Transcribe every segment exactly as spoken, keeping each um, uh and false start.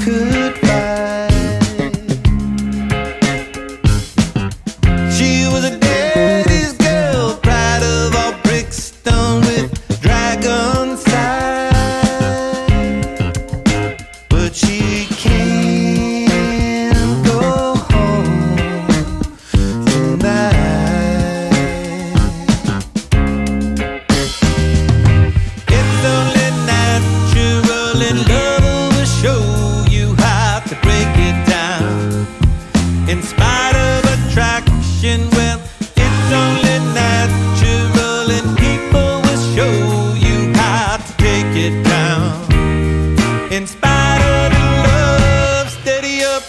goodbye. She was a daddy's girl, pride of all Brixton with dragon sight. But she can't go home tonight. It's only natural in love. In spite of attraction, well, it's only natural, and people will show you how to take it down. In spite of the love, steady up.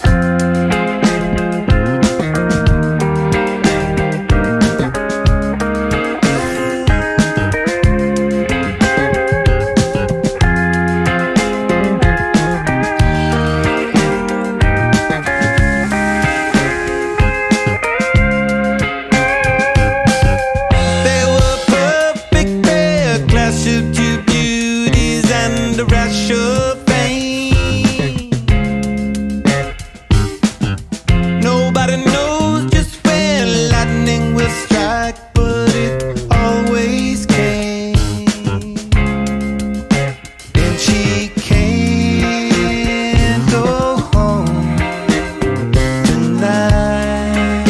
Nobody knows just when lightning will strike, but it always came. And she can't go home tonight.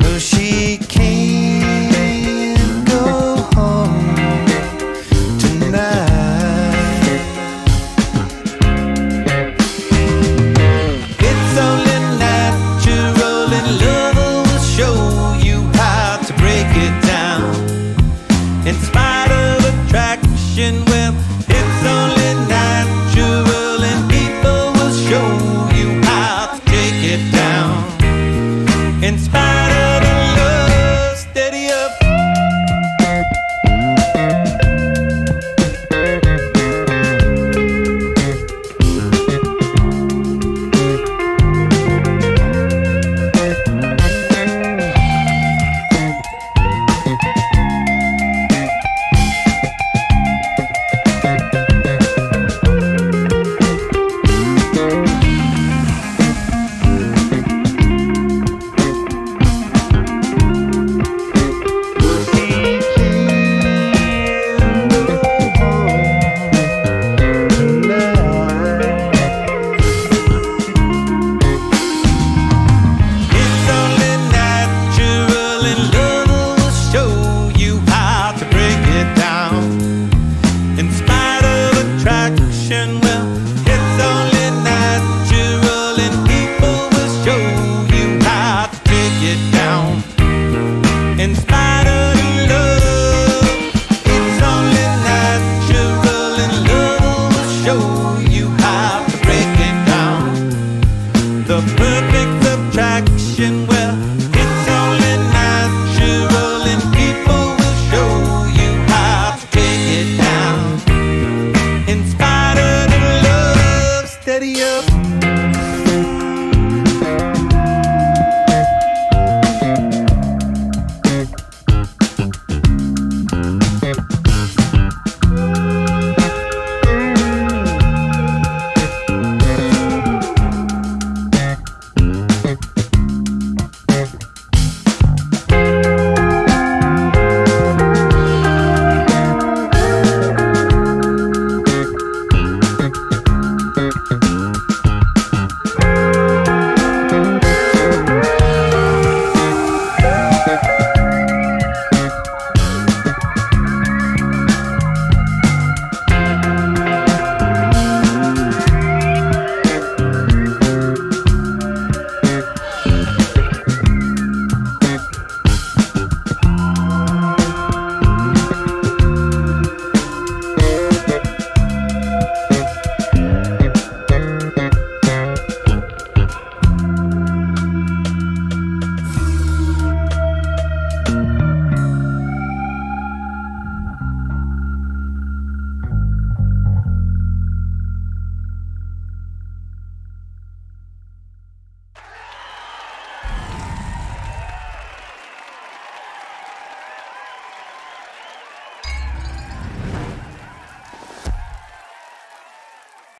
No, she can't go home tonight. In spite of attraction, well, it's only natural, and people will show you how to take it down. In spite of the love, steady up. In spite of the love, it's only natural, and love will show you how to break it down. The perfect subtraction, well, it's only natural, and people will show you how to break it down. In spite of the love, steady up.